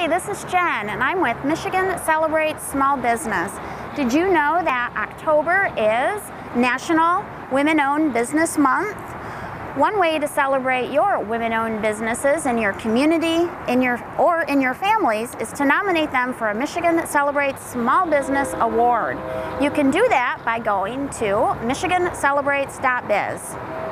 Hi, this is Jen and I'm with Michigan Celebrates Small Business. Did you know that October is National Women-Owned Business Month? One way to celebrate your women-owned businesses in your community or in your families is to nominate them for a Michigan Celebrates Small Business Award. You can do that by going to michigancelebrates.biz.